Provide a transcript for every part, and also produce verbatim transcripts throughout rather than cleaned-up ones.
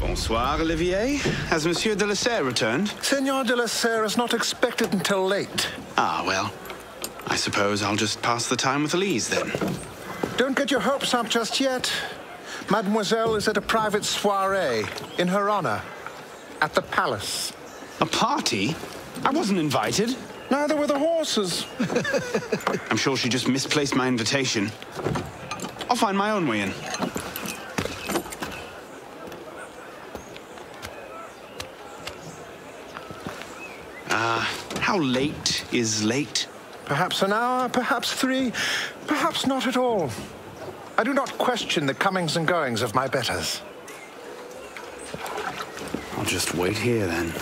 Bonsoir, Olivier. Has Monsieur de la Serre returned? Senor de la Serre is not expected until late. Ah, well, I suppose I'll just pass the time with Elise, then. Don't get your hopes up just yet. Mademoiselle is at a private soiree in her honor at the palace. A party? I wasn't invited. Neither were the horses. I'm sure she just misplaced my invitation. I'll find my own way in. Ah, uh, how late is late? Perhaps an hour, perhaps three, perhaps not at all. I do not question the comings and goings of my betters. I'll just wait here, then.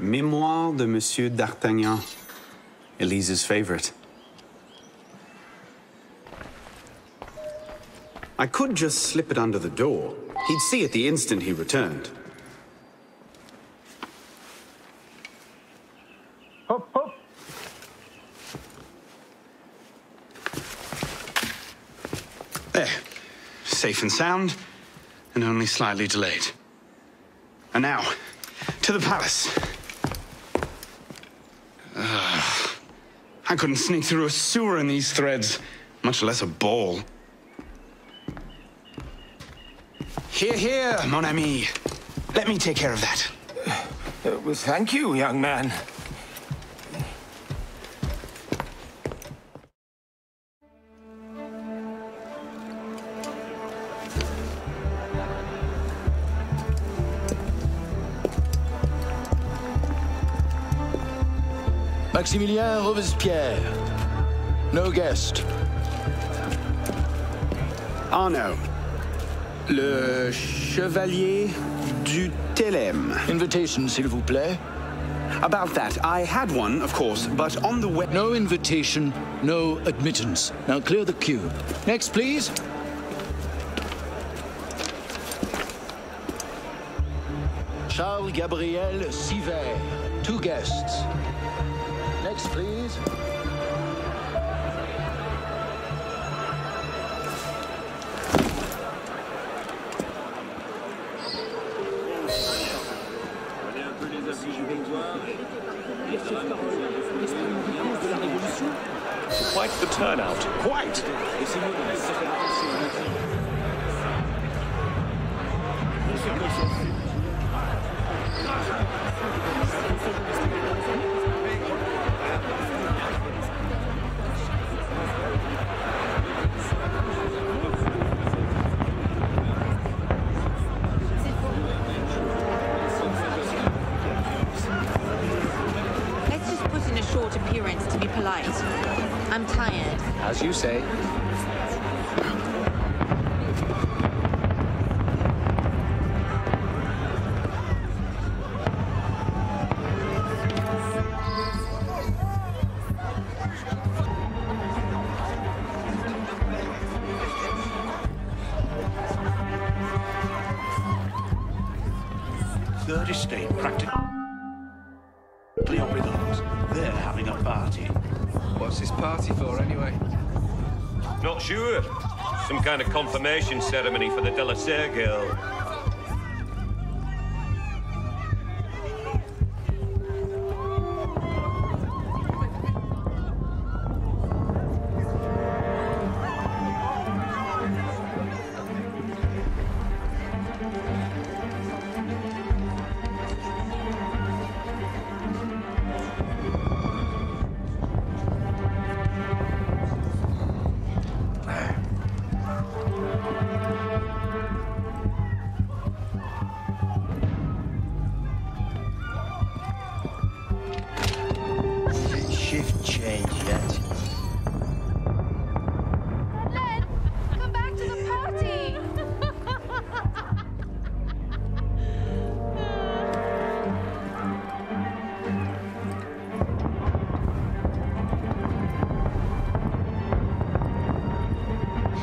Mémoire de Monsieur d'Artagnan. Elise's favorite. I could just slip it under the door. He'd see it the instant he returned. Hop, hop. There. Safe and sound, and only slightly delayed. And now, to the palace. Ugh. I couldn't sneak through a sewer in these threads, much less a ball. Here, here, mon ami. Let me take care of that. Uh, well, thank you, young man. Maximilien Robespierre. No guest. Arnaud. Le Chevalier du Télème. Invitation, s'il vous plaît. About that, I had one, of course, but on the way... No invitation, no admittance. Now clear the queue. Next, please. Charles Gabriel Sivert. Two guests. Next, please. Quite the turnout. Quite! Let's just put in a short appearance to be polite. I'm tired. As you say. Third estate practically on with arms. They're having a party. What's this party for, anyway? Not sure. Some kind of confirmation ceremony for the de la Serre girl.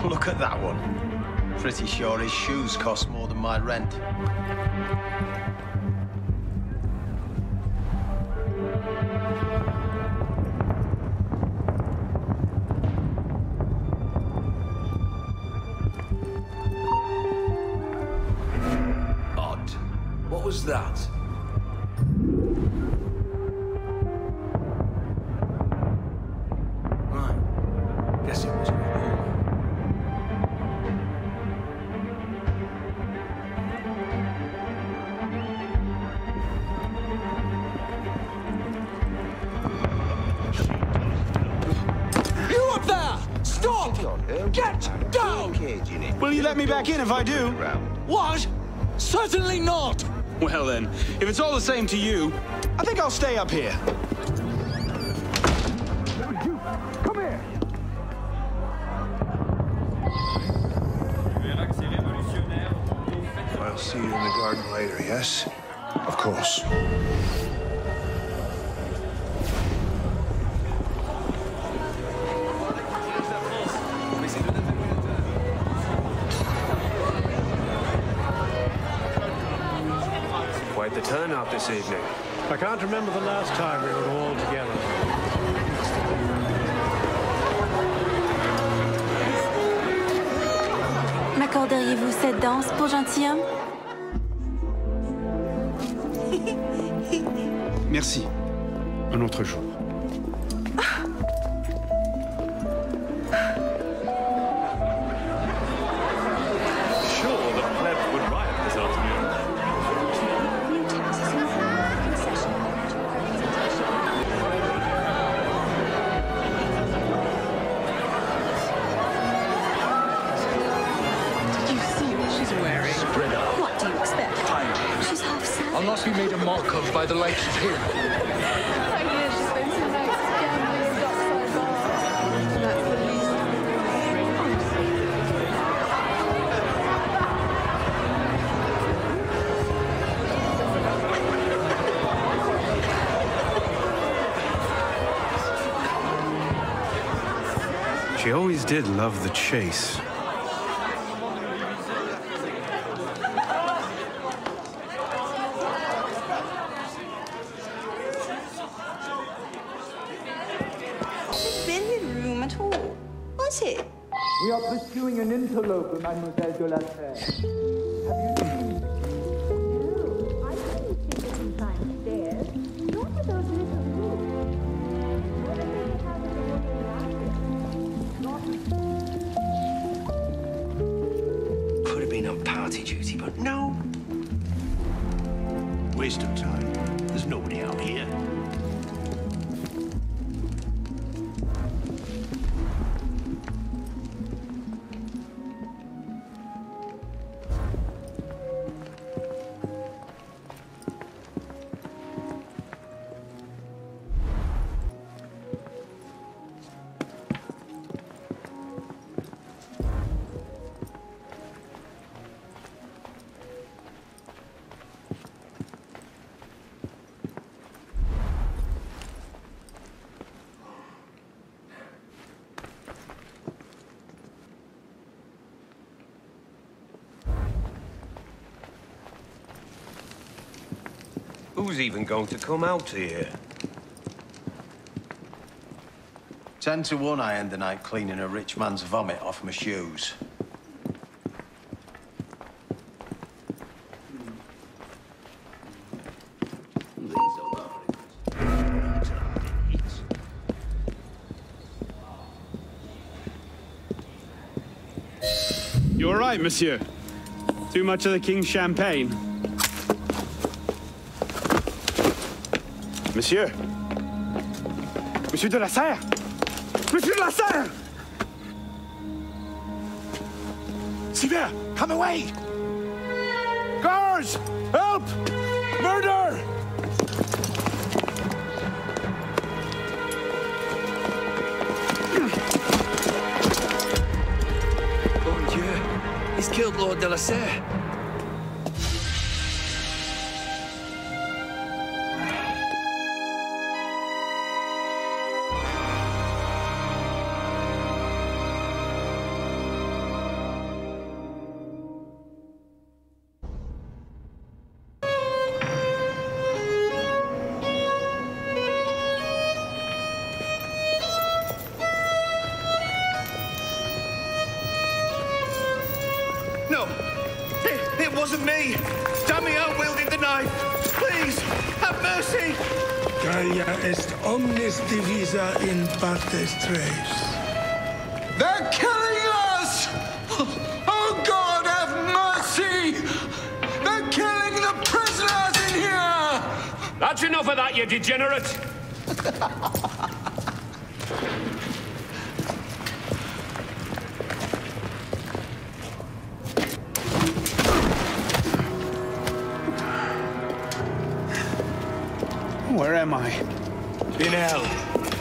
Look at that one. Pretty sure his shoes cost more than my rent. Odd. What was that? Let me back in if I do. What? Certainly not! Well then, if it's all the same to you, I think I'll stay up here. Come here! I'll see you in the garden later, yes? Of course. The turnout this evening. I can't remember the last time we were all together. M'accorderiez-vous cette danse pour gentilhomme? Merci. Un autre jour. By the likes of him. She always did love the chase. Mademoiselle de la Serre. Have you seen? No, I didn't think it was downstairs. Not for those little rooms. I don't think it happens in the morning after. Could have been on party duty, but no. Waste of time. There's nobody out here. Who's even going to come out here? Ten to one I end the night cleaning a rich man's vomit off my shoes. You all right, monsieur? Too much of the king's champagne? Monsieur! Monsieur de la Serre! Monsieur de la Serre! Sylvia, come away! Guards! Help! Murder! Mon Dieu! He's killed Lord de la Serre. No, it, it wasn't me. Damio wielded the knife. Please, have mercy. Gaia est omnis divisa in partes tres. They're killing us! Oh, God, have mercy! They're killing the prisoners in here! That's enough of that, you degenerate. Where am I? In hell.